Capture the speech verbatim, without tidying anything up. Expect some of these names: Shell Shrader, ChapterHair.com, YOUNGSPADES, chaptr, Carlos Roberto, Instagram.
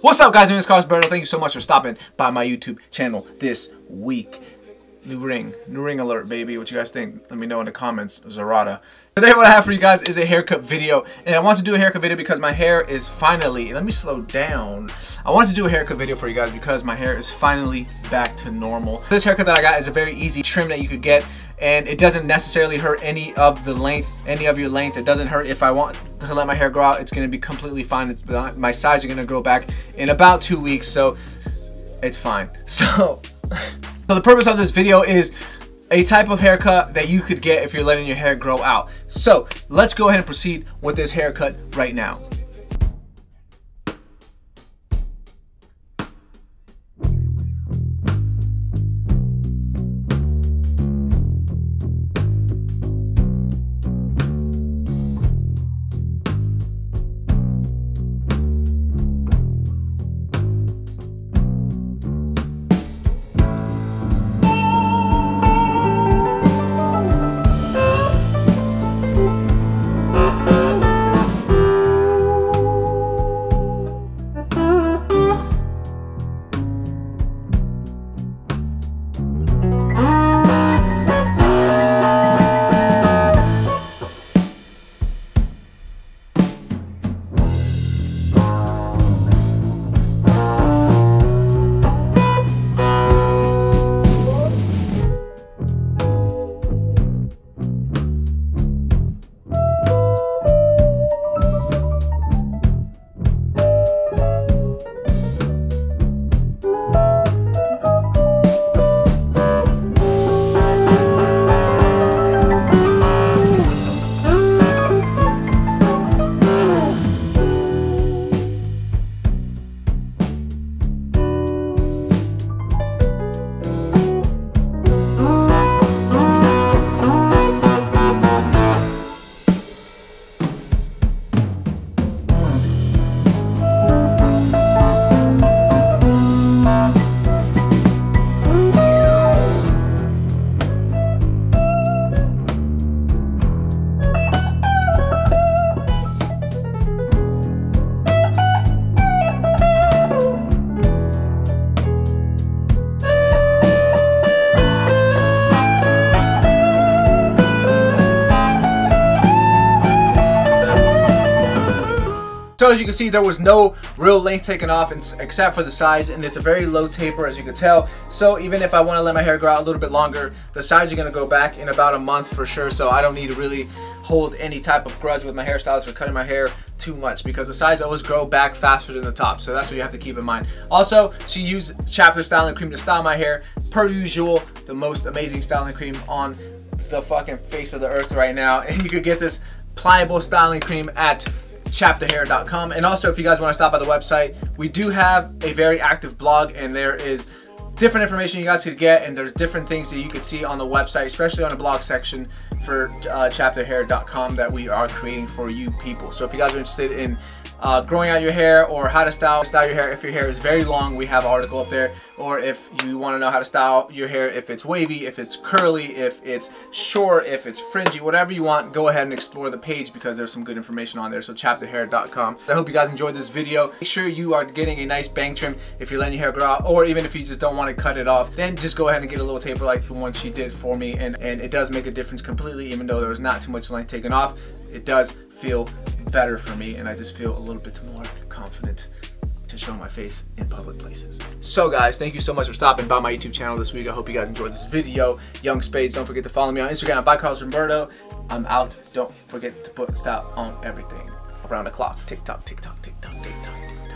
What's up, guys? My name is Carlos Roberto. Thank you so much for stopping by my YouTube channel this week. New ring. New ring alert, baby. What you guys think? Let me know in the comments. Zarada. Today what I have for you guys is a haircut video. And I want to do a haircut video because my hair is finally... Let me slow down. I want to do a haircut video for you guys because my hair is finally back to normal. This haircut that I got is a very easy trim that you could get. And it doesn't necessarily hurt any of the length, any of your length. It doesn't hurt. If I want to let my hair grow out, it's going to be completely fine. It's not, my sides are going to grow back in about two weeks. So it's fine. So... So the purpose of this video is a type of haircut that you could get if you're letting your hair grow out. So let's go ahead and proceed with this haircut right now. So as you can see, there was no real length taken off except for the sides, and it's a very low taper, as you can tell. So even if I want to let my hair grow out a little bit longer, the sides are going to go back in about a month for sure. So I don't need to really hold any type of grudge with my hairstylist for cutting my hair too much, because the sides always grow back faster than the top. So that's what you have to keep in mind. Also, she used Chapter styling cream to style my hair. Per usual, the most amazing styling cream on the fucking face of the earth right now. And you could get this pliable styling cream at Chapter Hair dot com. And also, if you guys want to stop by the website, we do have a very active blog, and there is different information you guys could get, and there's different things that you could see on the website, especially on the blog section for uh, Chapter Hair dot com that we are creating for you people. So if you guys are interested in uh, growing out your hair, or how to style style your hair if your hair is very long, we have an article up there. Or if you want to know how to style your hair, if it's wavy, if it's curly, if it's short, if it's fringy, whatever you want, go ahead and explore the page, because there's some good information on there. So Chapter Hair dot com. I hope you guys enjoyed this video. Make sure you are getting a nice bang trim if you're letting your hair grow out, or even if you just don't want to cut it off, then just go ahead and get a little taper like the one she did for me, and, and it does make a difference completely. Even though there was not too much length taken off, it does feel better for me, and I just feel a little bit more confident to show my face in public places. So guys, thank you so much for stopping by my YouTube channel this week. I hope you guys enjoyed this video. Young Spades, don't forget to follow me on Instagram by Carlos Roberto. I'm out. Don't forget to put stop on everything around the clock. Tick tock, tick tock, tick tock, tick tock.